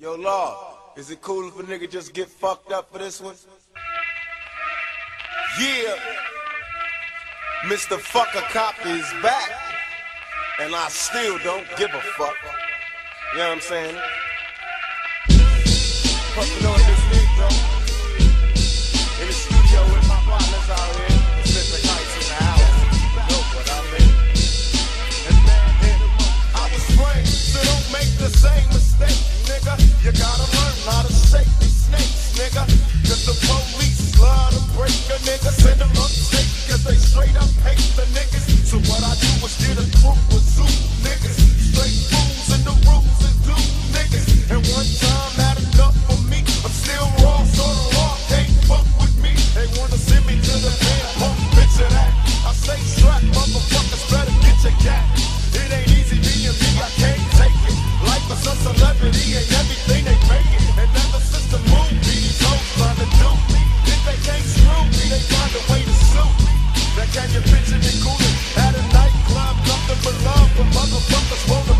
Yo, Law, is it cool if a nigga just get fucked up for this one? Yeah, Mr. Fucker Cop is back, and I still don't give a fuck. You know what I'm saying? Fucking on this nigga, though. In the studio with my partners out here. You gotta learn how to shake these snakes, nigga. Cause the police love to break a nigga. Send them up state, cause they straight up hate the niggas. So what I do is get a crew with zoo niggas. Straight fools and the rules and do niggas. And one time had enough for me. I'm still raw, so the law can't fuck with me. They wanna send me to the damn pump, bitch of that. I say strap, motherfuckers better get your cat. It ain't easy being me, I can't take it. Life is a celebrity and everything. Can you picture me cooling at a nightclub? Nothing but love, but motherfuckers won't.